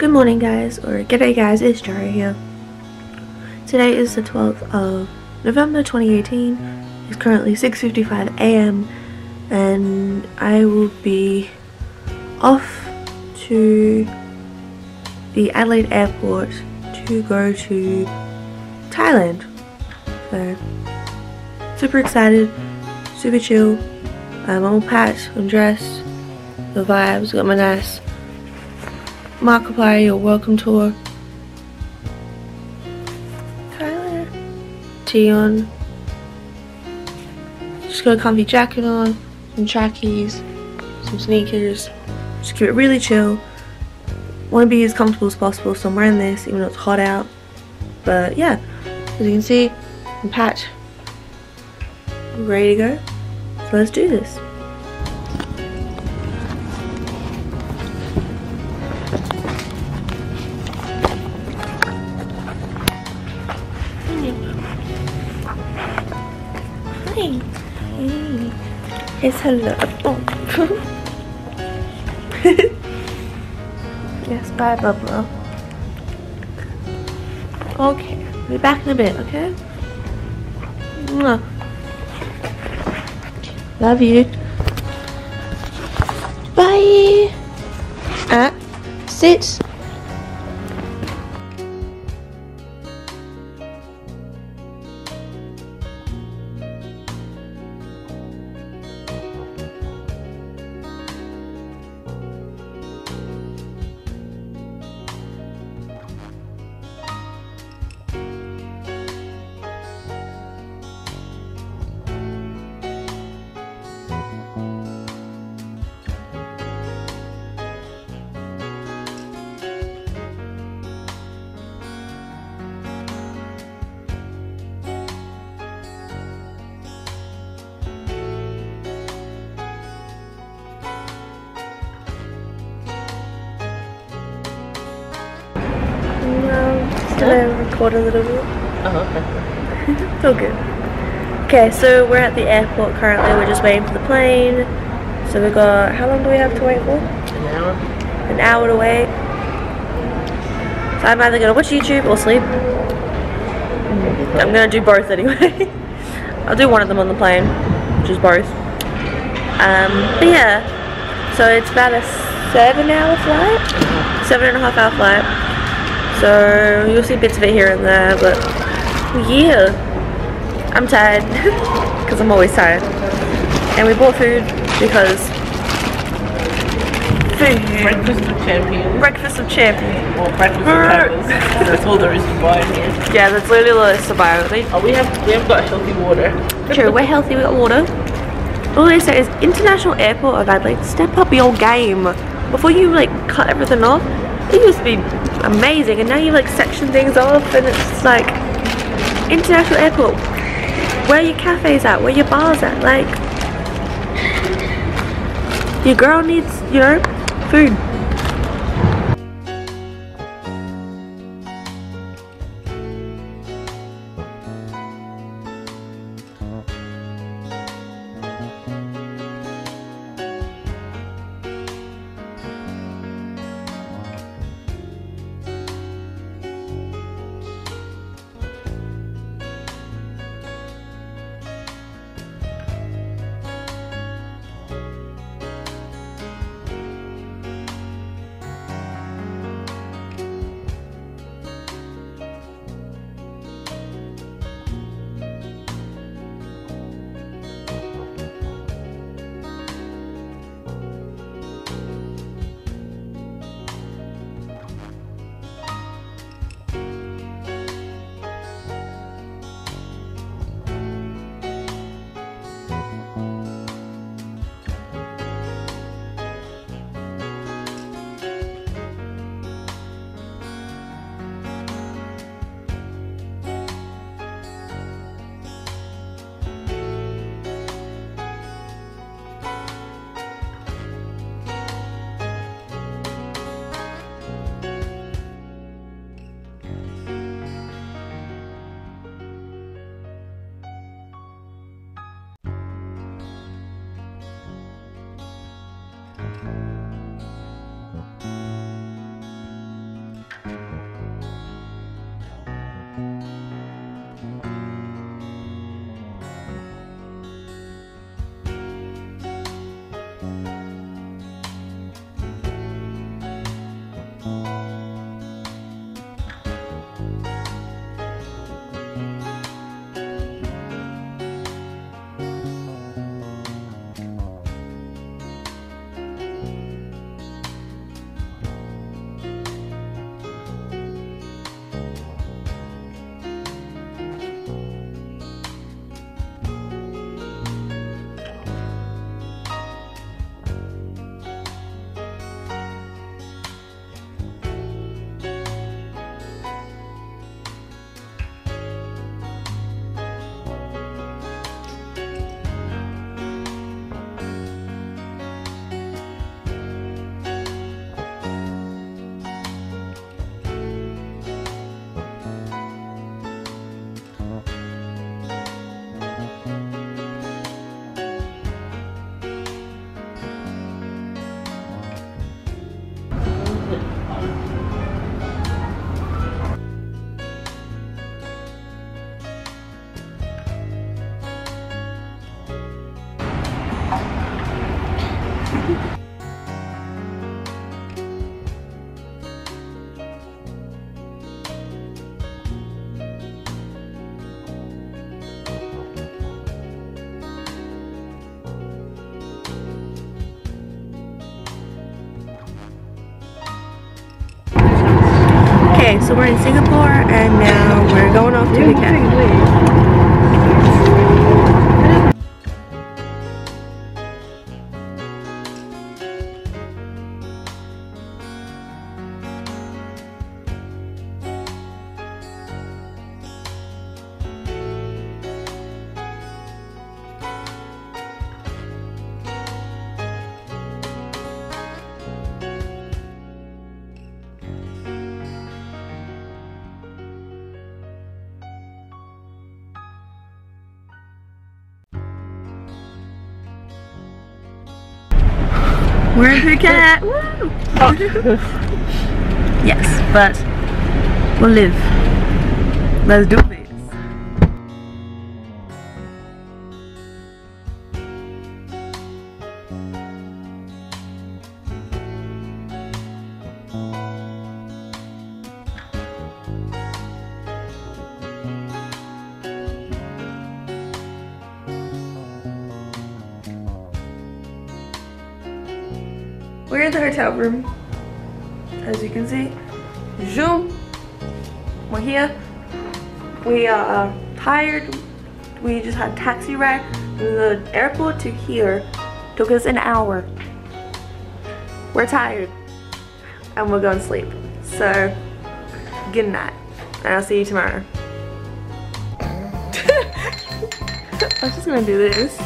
Good morning guys, or g'day guys, it's Jarrah here. Today is the 12th of November 2018. It's currently 6:55 a.m. and I will be off to the Adelaide airport to go to Thailand. So, super excited, super chill. I'm all packed, I'm dressed, the vibes, got my nice Markiplier, your welcome tour. Tyler. Tee on. Just got a comfy jacket on, some trackies, some sneakers. Just keep it really chill. Want to be as comfortable as possible, so I'm wearing this even though it's hot out. But yeah, as you can see, I'm packed. I'm ready to go. So let's do this. It's hello. Yes, bye, Bubba. Okay, we'll be back in a bit, okay? Mwah. Love you. Bye. Sit. Gonna record a little bit. Oh, okay. It's all good. Okay, so we're at the airport currently. We're just waiting for the plane. So we've got, how long do we have to wait for? An hour. An hour to wait. So I'm either gonna watch YouTube or sleep. I'm gonna do both anyway. I'll do one of them on the plane, which is both. But yeah, so it's about a 7-hour flight, 7.5-hour flight. So you'll see bits of it here and there, but yeah, I'm tired because I'm always tired. And we bought food because food. Breakfast of champions. Breakfast of champions. Or breakfast of peppers. That's all there is to buy here. Yeah, that's literally all there is to buy. Oh, we have got healthy water. True, we're healthy. We got water. All they say is International Airport of Adelaide. Step up your game before you like cut everything off. It used to be amazing, and now you like section things off, and it's just like International Airport. Where are your cafes at? Where are your bars at? Like, your girl needs, you know, food. Okay, so we're in Singapore and now we're going off to Phuket. We're in Phuket! Woo! Oh. Yes, but we'll live. Let's do it. We're in the hotel room, as you can see. Zoom. We're here. We are tired. We just had a taxi ride from the airport to here. Took us an hour. We're tired. And we're going to sleep. So, good night. And I'll see you tomorrow. I'm just going to do this.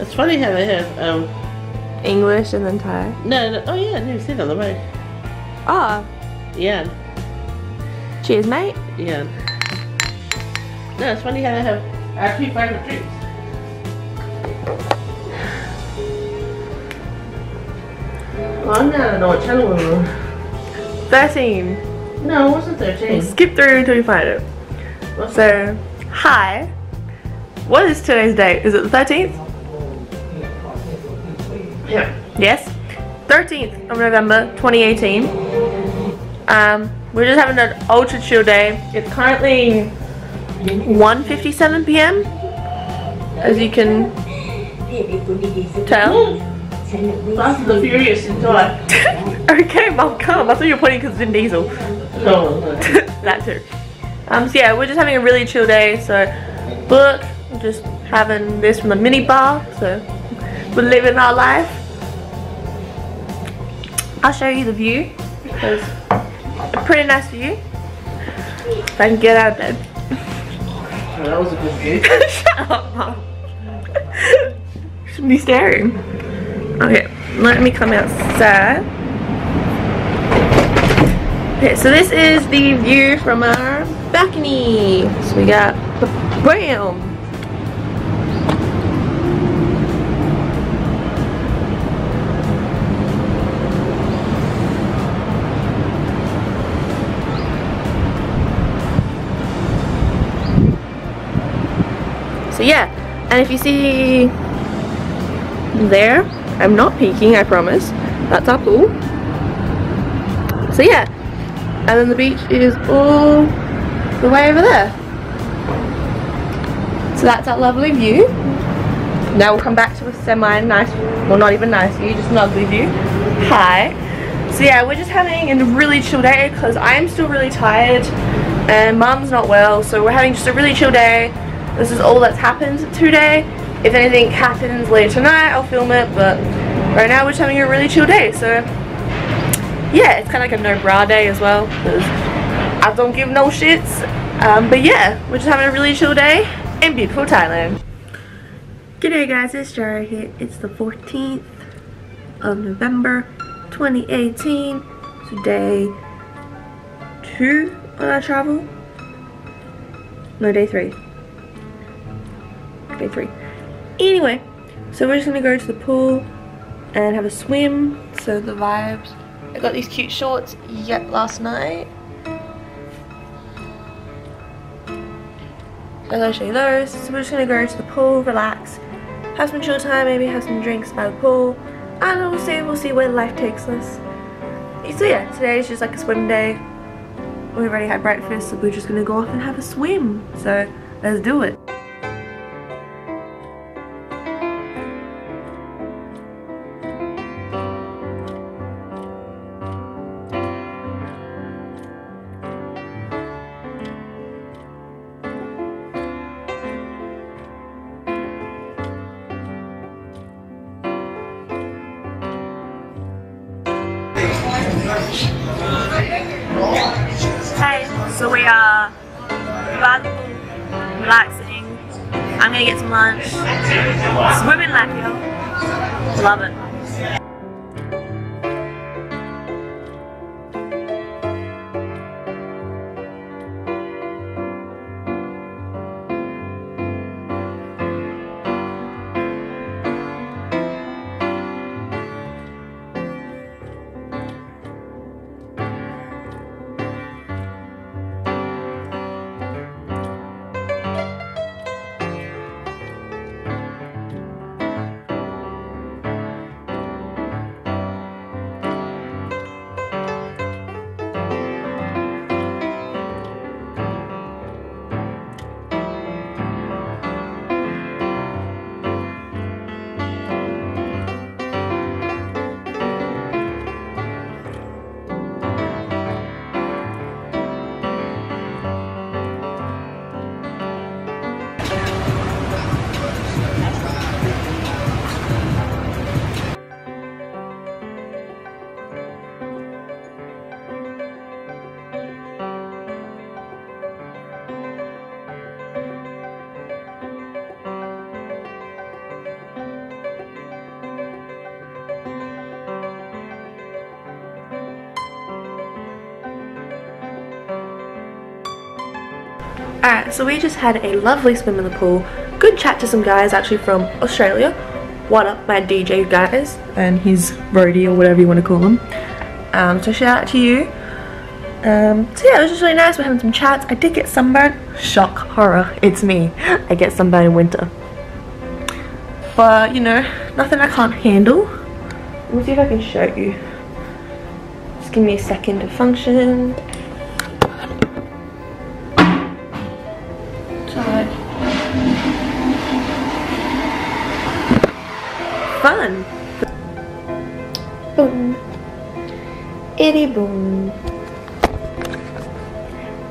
It's funny how they have English and then Thai? No, oh yeah, I never seen it on the way. Ah. Oh. Yeah. Cheers, mate. Yeah. No, it's funny how they have our two favorite drinks. Well, I'm not know what channel we're on. 13. No, it wasn't 13. We'll skip through until you find it. What's so, that? Hi. What is today's date? Is it the 13th? Yeah. Yes, 13th of November 2018. We're just having an ultra chill day. It's currently 1:57 p.m. as you can tell. Fast and Furious in July. Okay, Mom, come. I thought you were pointing because it's in Diesel. No, that too. So yeah, we're just having a really chill day. So book, just having this from the mini bar. So we're living our life. I'll show you the view. It's a pretty nice view. If I can get out of bed. Oh, that was a good view. Shut up, Mom. Shouldn't be staring. Okay, let me come outside. Okay, so this is the view from our balcony. So we got bam. So yeah, and if you see there, I'm not peeking, I promise, that's our pool. So yeah, and then the beach is all the way over there. So that's our lovely view. Now we'll come back to a semi-nice, well not even nice view, just an ugly view. Hi. So yeah, we're just having a really chill day because I'm still really tired and Mum's not well, so we're having just a really chill day. This is all that's happened today. If anything happens later tonight, I'll film it, but right now we're just having a really chill day, so yeah, it's kind of like a no bra day as well, because I don't give no shits, but yeah, we're just having a really chill day in beautiful Thailand. G'day guys, it's Jarrah here. It's the 14th of November, 2018, so day 2 on our travel, no, day 3. Free. Anyway, so we're just gonna go to the pool and have a swim. So the vibes. I got these cute shorts yet last night. I'm gonna show you those. So we're just gonna go to the pool, relax, have some chill time, maybe have some drinks by the pool. and obviously we'll see where life takes us. So yeah, today is just like a swim day. We've already had breakfast, so we're just gonna go off and have a swim. So let's do it. Hey, so we are relaxing. I'm gonna get some lunch. Swimming life, y'all. Love it. Alright, so we just had a lovely swim in the pool. Good chat to some guys actually from Australia. What up, my DJ guys? And his roadie or whatever you want to call him. So shout out to you. So yeah, it was just really nice. We're having some chats. I did get sunburned. Shock, horror, it's me. I get sunburned in winter. But, you know, nothing I can't handle. Let me see if I can show you. Just give me a second to function. Fun. Boom. Itty boom.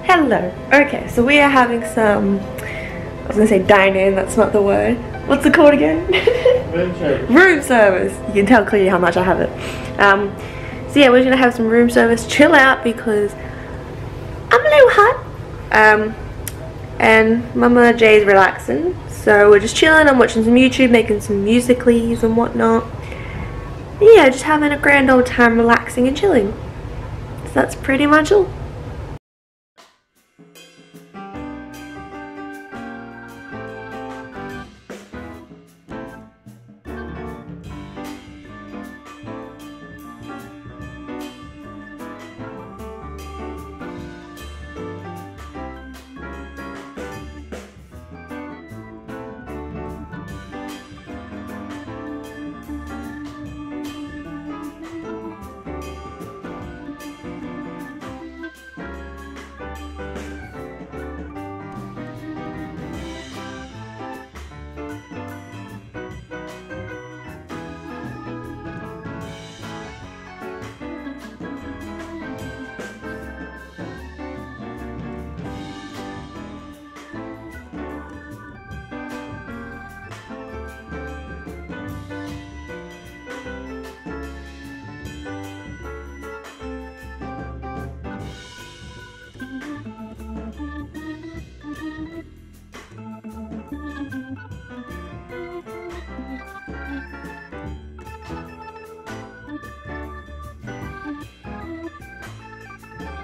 Hello. Okay, so we are having some, I was gonna say dine-in, that's not the word. What's it called again? Room service. Room service. You can tell clearly how much I have it. So yeah, we're gonna have some room service, chill out because I'm a little hot. And Mama Jay's relaxing. So we're just chilling, I'm watching some YouTube, making some musicallys and whatnot. Yeah, just having a grand old time relaxing and chilling. So that's pretty much all.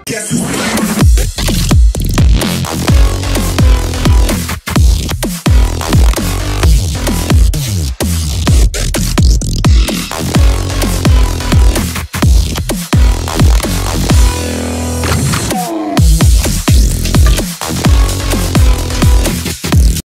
Yes.